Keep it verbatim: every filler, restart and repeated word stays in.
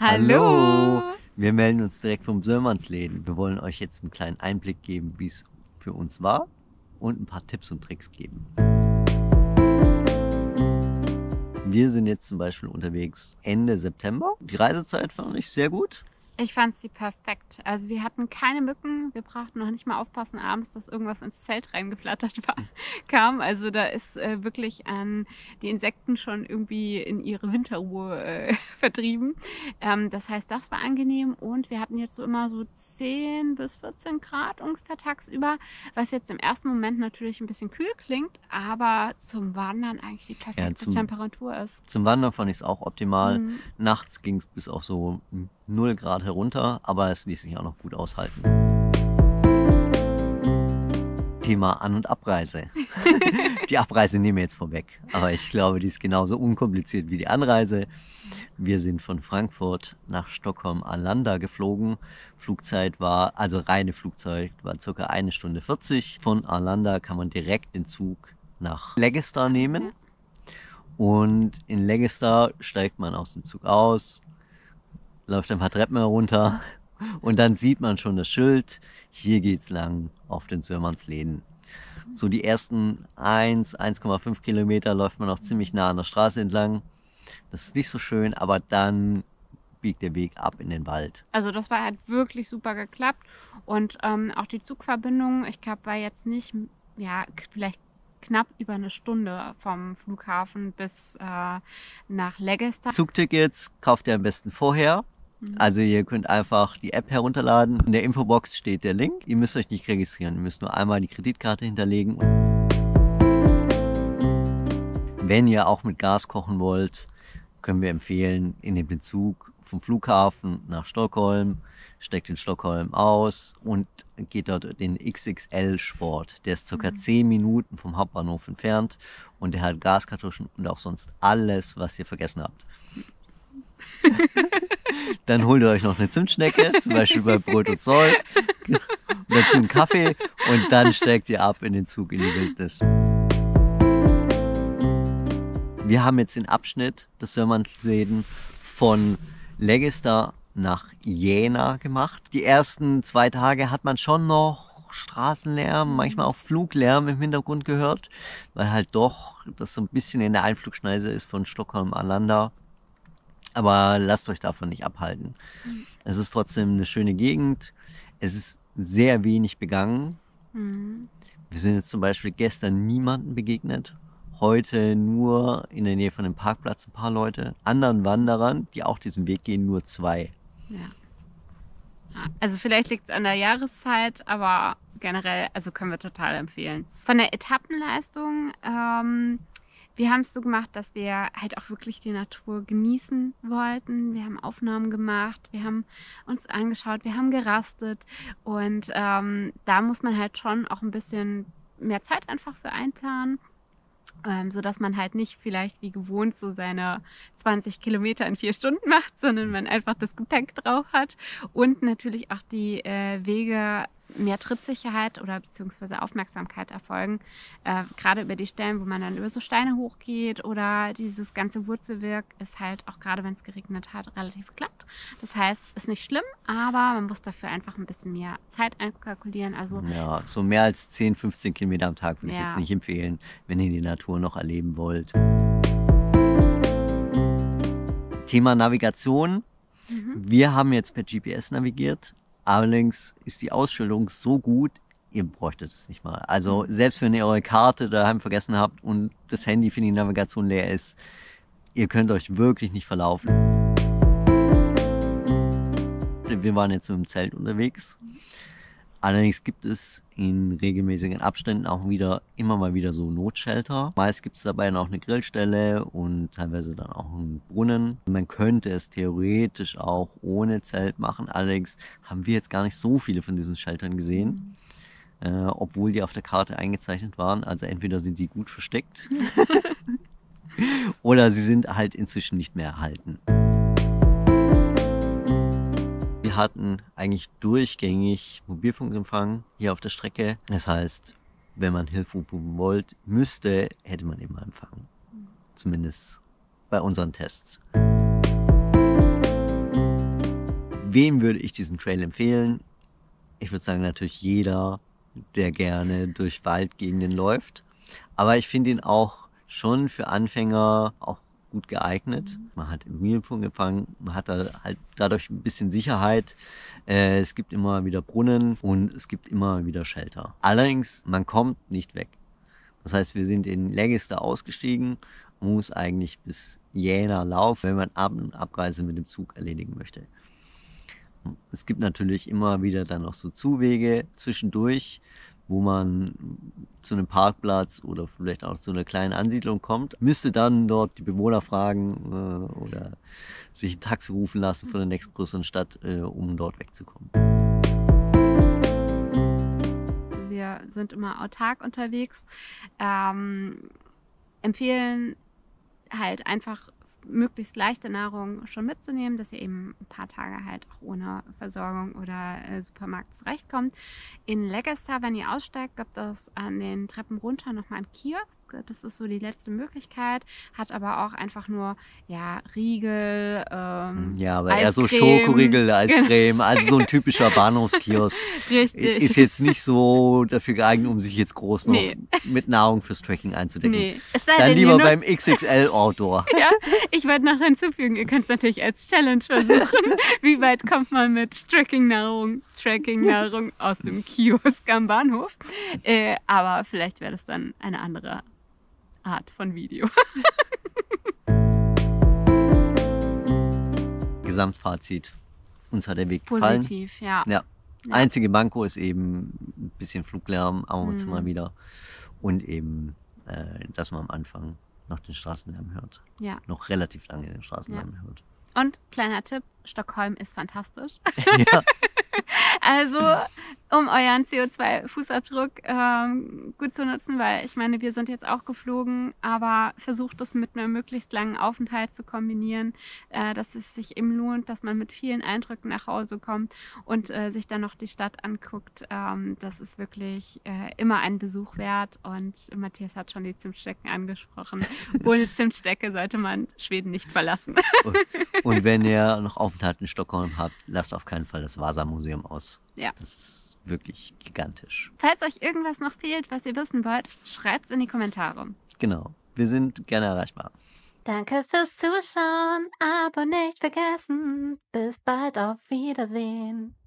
Hallo! Wir melden uns direkt vom Sörmlandsleden. Wir wollen euch jetzt einen kleinen Einblick geben, wie es für uns war und ein paar Tipps und Tricks geben. Wir sind jetzt zum Beispiel unterwegs Ende September. Die Reisezeit fand ich sehr gut. Ich fand sie perfekt. Also wir hatten keine Mücken. Wir brauchten noch nicht mal aufpassen abends, dass irgendwas ins Zelt reingeflattert war, kam. Also da ist äh, wirklich an die Insekten schon irgendwie in ihre Winterruhe äh, vertrieben. Ähm, das heißt, das war angenehm. Und wir hatten jetzt so immer so zehn bis vierzehn Grad ungefähr tagsüber, was jetzt im ersten Moment natürlich ein bisschen kühl klingt, aber zum Wandern eigentlich die perfekte ja, zum, Temperatur ist. Zum Wandern fand ich es auch optimal. Mhm. Nachts ging es bis auf so null Grad herunter, aber es ließ sich auch noch gut aushalten. Thema An- und Abreise. Die Abreise nehmen wir jetzt vorweg, aber ich glaube, die ist genauso unkompliziert wie die Anreise. Wir sind von Frankfurt nach Stockholm Arlanda geflogen. Flugzeit war, also reine Flugzeit, war ca. eine Stunde vierzig. Von Arlanda kann man direkt den Zug nach Läggesta nehmen. Und in Läggesta steigt man aus dem Zug aus, läuft ein paar Treppen herunter und dann sieht man schon das Schild, hier geht's lang auf den Sörmlandsleden. So die ersten ein, eins Komma fünf Kilometer läuft man noch ziemlich nah an der Straße entlang. Das ist nicht so schön, aber dann biegt der Weg ab in den Wald. Also das war halt wirklich super geklappt und ähm, auch die Zugverbindung, ich glaube, war jetzt nicht, ja, vielleicht knapp über eine Stunde vom Flughafen bis äh, nach Läggesta. Zugtickets kauft ihr am besten vorher. Also ihr könnt einfach die App herunterladen. In der Infobox steht der Link. Ihr müsst euch nicht registrieren. Ihr müsst nur einmal die Kreditkarte hinterlegen. Wenn ihr auch mit Gas kochen wollt, können wir empfehlen, in den Bezug vom Flughafen nach Stockholm, steckt in Stockholm aus und geht dort den X X L Sport. Der ist ca. zehn Minuten vom Hauptbahnhof entfernt und der hat Gaskartuschen und auch sonst alles, was ihr vergessen habt. Dann holt ihr euch noch eine Zimtschnecke, zum Beispiel bei Brot und Zoll, und dazu einen Kaffee und dann steigt ihr ab in den Zug in die Wildnis. Wir haben jetzt den Abschnitt des Sörmlandsleden von Läggesta nach Jena gemacht. Die ersten zwei Tage hat man schon noch Straßenlärm, manchmal auch Fluglärm im Hintergrund gehört, weil halt doch das so ein bisschen in der Einflugschneise ist von Stockholm Arlanda. Aber lasst euch davon nicht abhalten. Mhm. Es ist trotzdem eine schöne Gegend. Es ist sehr wenig begangen. Mhm. Wir sind jetzt zum Beispiel gestern niemandem begegnet. Heute nur in der Nähe von dem Parkplatz ein paar Leute. Anderen Wanderern, die auch diesen Weg gehen, nur zwei. Ja. Also vielleicht liegt es an der Jahreszeit, aber generell, also können wir total empfehlen. Von der Etappenleistung, ähm, wir haben es so gemacht, dass wir halt auch wirklich die Natur genießen wollten. Wir haben Aufnahmen gemacht, wir haben uns angeschaut, wir haben gerastet. Und ähm, da muss man halt schon auch ein bisschen mehr Zeit einfach für einplanen. Ähm, so dass man halt nicht vielleicht wie gewohnt so seine zwanzig Kilometer in vier Stunden macht, sondern man einfach das Gepäck drauf hat und natürlich auch die äh, Wege mehr Trittsicherheit oder beziehungsweise Aufmerksamkeit erfolgen, äh, gerade über die Stellen, wo man dann über so Steine hochgeht oder dieses ganze Wurzelwerk ist halt auch gerade, wenn es geregnet hat, relativ glatt. Das heißt, ist nicht schlimm, aber man muss dafür einfach ein bisschen mehr Zeit einkalkulieren. Also ja, so mehr als zehn, fünfzehn Kilometer am Tag würde ja. ich jetzt nicht empfehlen, wenn ihr die Natur noch erleben wollt. Thema Navigation. Mhm. Wir haben jetzt per G P S navigiert. Allerdings ist die Ausschilderung so gut, ihr bräuchtet es nicht mal. Also selbst wenn ihr eure Karte daheim vergessen habt und das Handy für die Navigation leer ist, ihr könnt euch wirklich nicht verlaufen. Wir waren jetzt mit dem Zelt unterwegs. Allerdings gibt es in regelmäßigen Abständen auch wieder immer mal wieder so Notshelter. Meist gibt es dabei noch eine Grillstelle und teilweise dann auch einen Brunnen. Man könnte es theoretisch auch ohne Zelt machen. Allerdings haben wir jetzt gar nicht so viele von diesen Sheltern gesehen, äh, obwohl die auf der Karte eingezeichnet waren. Also entweder sind die gut versteckt oder sie sind halt inzwischen nicht mehr erhalten. Wir hatten eigentlich durchgängig Mobilfunkempfang hier auf der Strecke. Das heißt, wenn man Hilfe rufen wollte, müsste, hätte man immer empfangen. Zumindest bei unseren Tests. Wem würde ich diesen Trail empfehlen? Ich würde sagen, natürlich jeder, der gerne durch Waldgegenden läuft. Aber ich finde ihn auch schon für Anfänger auch gut geeignet. Man hat im Mühlenpunkt gefangen, man hat da halt dadurch ein bisschen Sicherheit. Es gibt immer wieder Brunnen und es gibt immer wieder Shelter. Allerdings, man kommt nicht weg. Das heißt, wir sind in Läggesta ausgestiegen. Man muss eigentlich bis Jena laufen, wenn man Ab- und Abreise mit dem Zug erledigen möchte. Es gibt natürlich immer wieder dann noch so Zuwege zwischendurch, wo man zu einem Parkplatz oder vielleicht auch zu einer kleinen Ansiedlung kommt. Müsste dann dort die Bewohner fragen äh, oder sich ein Taxi rufen lassen von der nächstgrößeren Stadt, äh, um dort wegzukommen. Wir sind immer autark unterwegs, ähm, empfehlen halt einfach möglichst leichte Nahrung schon mitzunehmen, dass ihr eben ein paar Tage halt auch ohne Versorgung oder äh, Supermarkt zurechtkommt. In Läggesta, wenn ihr aussteigt, gibt es an den Treppen runter nochmal ein Kiosk. Das ist so die letzte Möglichkeit, hat aber auch einfach nur, ja, Riegel, ähm, ja, aber Eiscreme. Eher so Schokoriegel, Eiscreme, also so ein typischer Bahnhofskiosk. Richtig. Ist jetzt nicht so dafür geeignet, um sich jetzt groß noch nee. mit Nahrung fürs Tracking einzudecken. Nee. Dann lieber beim X X L Outdoor. Ja, ich werde noch hinzufügen, ihr könnt es natürlich als Challenge versuchen, wie weit kommt man mit Tracking-Nahrung, Tracking-Nahrung aus dem Kiosk am Bahnhof, äh, aber vielleicht wäre das dann eine andere Art von Video. Gesamtfazit. Uns hat der Weg gefallen. Positiv, ja. ja. ja. Einzige Manko ist eben ein bisschen Fluglärm, aber mhm. uns mal wieder. Und eben, äh, dass man am Anfang noch den Straßenlärm hört. Ja. Noch relativ lange den Straßenlärm ja. hört. Und kleiner Tipp, Stockholm ist fantastisch. Ja. Also, um euren C O zwei Fußabdruck ähm, gut zu nutzen, weil ich meine, wir sind jetzt auch geflogen, aber versucht das mit einem möglichst langen Aufenthalt zu kombinieren, äh, dass es sich eben lohnt, dass man mit vielen Eindrücken nach Hause kommt und äh, sich dann noch die Stadt anguckt. Ähm, das ist wirklich äh, immer ein Besuch wert und Matthias hat schon die Zimtstecken angesprochen. Ohne Zimtstecke sollte man Schweden nicht verlassen. Und, und wenn ihr noch Aufenthalt in Stockholm habt, lasst auf keinen Fall das Vasa Museum aus. Ja. Das ist wirklich gigantisch. Falls euch irgendwas noch fehlt, was ihr wissen wollt, schreibt's in die Kommentare. Genau. Wir sind gerne erreichbar. Danke fürs Zuschauen, aber nicht vergessen. Bis bald, auf Wiedersehen.